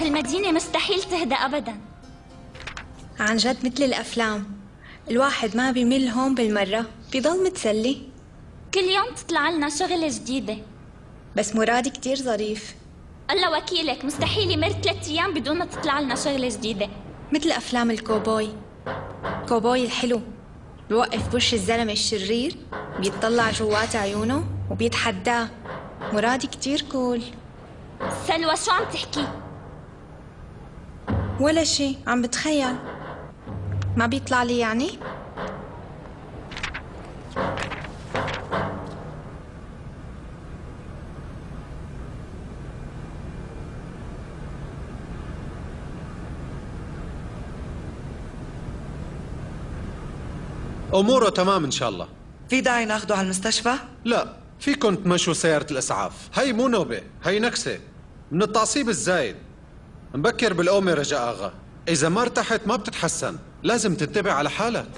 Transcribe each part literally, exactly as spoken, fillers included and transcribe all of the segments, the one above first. هالمدينة مستحيل تهدى أبداً. عن جد مثل الأفلام، الواحد ما بيمل هون بالمرة، بيضل متسلي. كل يوم تطلع لنا شغلة جديدة. بس مرادي كتير ظريف. الله وكيلك، مستحيل يمر ثلاث أيام بدون ما تطلع لنا شغلة جديدة. مثل أفلام الكوبوي. كوبوي الحلو بوقف بوش الزلمة الشرير، بيتطلع جوات عيونه وبيتحداه. مرادي كتير كول. سلوى شو عم تحكي؟ ولا شي، عم بتخيل. ما بيطلع لي يعني؟ أموره تمام إن شاء الله. في داعي ناخده على المستشفى؟ لا، فيكن تمشوا سيارة الإسعاف، هي مو نوبة، هي نكسة من التعصيب الزايد. مبكر بالقومة رجاء آغا، إذا ما ارتحت ما بتتحسن، لازم تنتبه على حالك.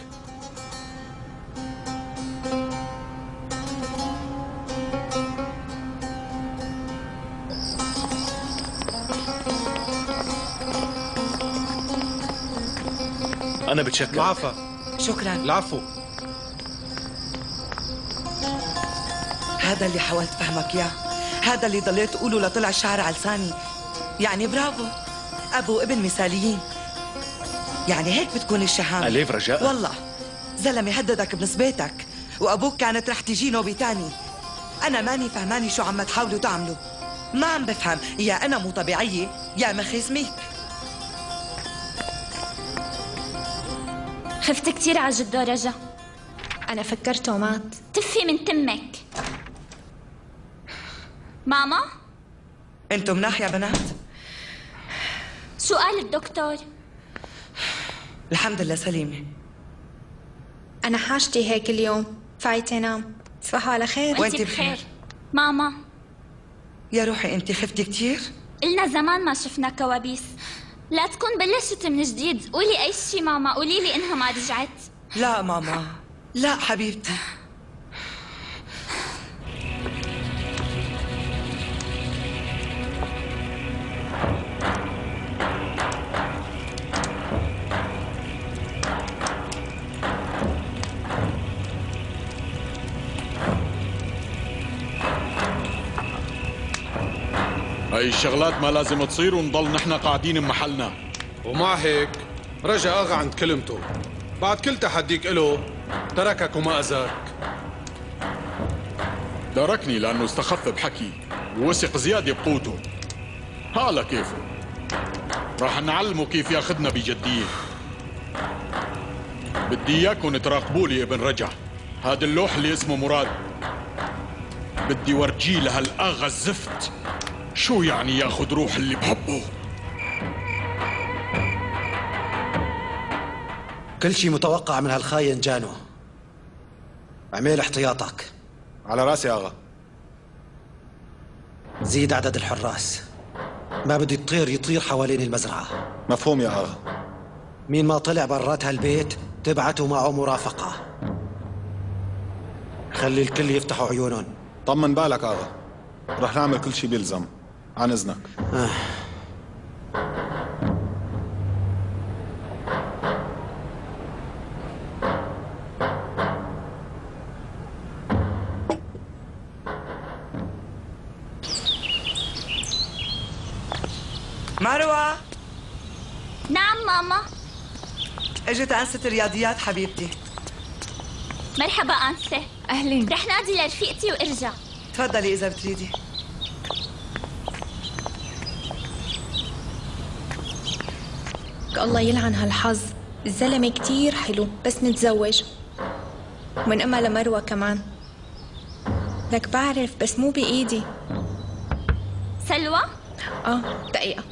أنا بتشكر. العفو. شكراً. العفو. هذا اللي حاولت فهمك إياه، هذا اللي ضليت أقوله لطلع الشعر على لساني. يعني برافو، أب وابن مثاليين. يعني هيك بتكون الشهامة. أليف رجاء، والله زلمة هددك بنسبتك، وأبوك كانت رح تجي نوبة تاني. أنا ماني فهماني شو عم تحاولوا تعملوا، ما عم بفهم. يا أنا مو طبيعية يا مخيس ميك. خفت كتير على جدو رجا. أنا فكرته مات. تفي من تمك. ماما؟ أنتم مناح يا بنات؟ شو قال الدكتور؟ الحمد لله سليمة. أنا حاجتي هيك اليوم، فايتة نام. تصبحوا على خير. وأنت بخير. بخير ماما. يا روحي، أنت خفتي كتير؟ إلنا زمان ما شفنا كوابيس. لا تكون بلشت من جديد. قولي أي شي ماما، قولي لي إنها ما رجعت. لا ماما، لا حبيبتي. هاي الشغلات ما لازم تصير ونضل نحن قاعدين بمحلنا. ومع هيك رجع آغا عند كلمته، بعد كل تحديك إله تركك وما أذاك. تركني لأنه استخف بحكي ووثق زيادة بقوته. هالا كيفه راح نعلمه كيف ياخذنا بجدية. بدي إياكم تراقبوا لي ابن رجع، هذا اللوح اللي اسمه مراد. بدي ورجيه لهالآغا الزفت شو يعني ياخد روح اللي بحبه؟ كل شي متوقع من هالخاين جانو. اعمل احتياطك. على راسي آغا. زيد عدد الحراس، ما بدي الطير يطير حوالين المزرعة. مفهوم يا آغا. مين ما طلع برات هالبيت تبعته معه مرافقة. خلي الكل يفتحوا عيونهم. طمن بالك آغا، رح نعمل كل شي بيلزم. عن إذنك. آه. مروة. نعم ماما. اجت أنسة الرياضيات حبيبتي. مرحبا أنسة. أهلين. رح نادي لرفيقتي وارجع. تفضلي إذا بتريدي. الله يلعن هالحظ، الزلمة كتير حلو بس متزوج، ومن أمها لمروة كمان. لك بعرف بس مو بإيدي. سلوى؟ آه دقيقة.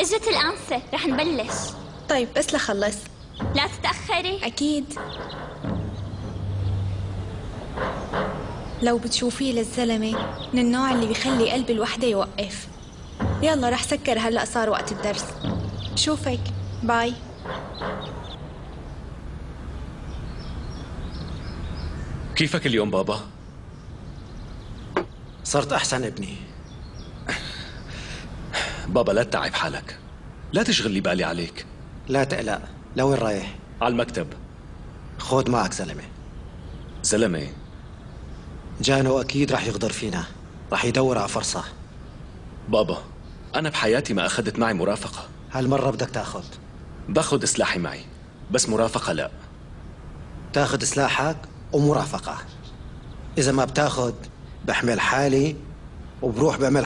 إجت الأنسة، رح نبلش. طيب بس لخلص. لا تتأخري. أكيد. لو بتشوفيه للزلمة من النوع اللي بيخلي قلب الوحدة يوقف. يلا رح سكر هلأ، صار وقت الدرس. شوفك. باي. كيفك اليوم بابا؟ صرت أحسن ابني. بابا لا تتعب حالك، لا تشغل لي بالي عليك. لا تقلق، لوين رايح؟ على المكتب. خود معك زلمة. زلمة؟ جانو أكيد رح يغدر فينا، رح يدور على فرصة. بابا أنا بحياتي ما أخذت معي مرافقة. هالمرة بدك تاخذ. باخذ سلاحي معي، بس مرافقة لا. تاخذ سلاحك ومرافقة. إذا ما بتاخذ بحمل حالي وبروح بعمل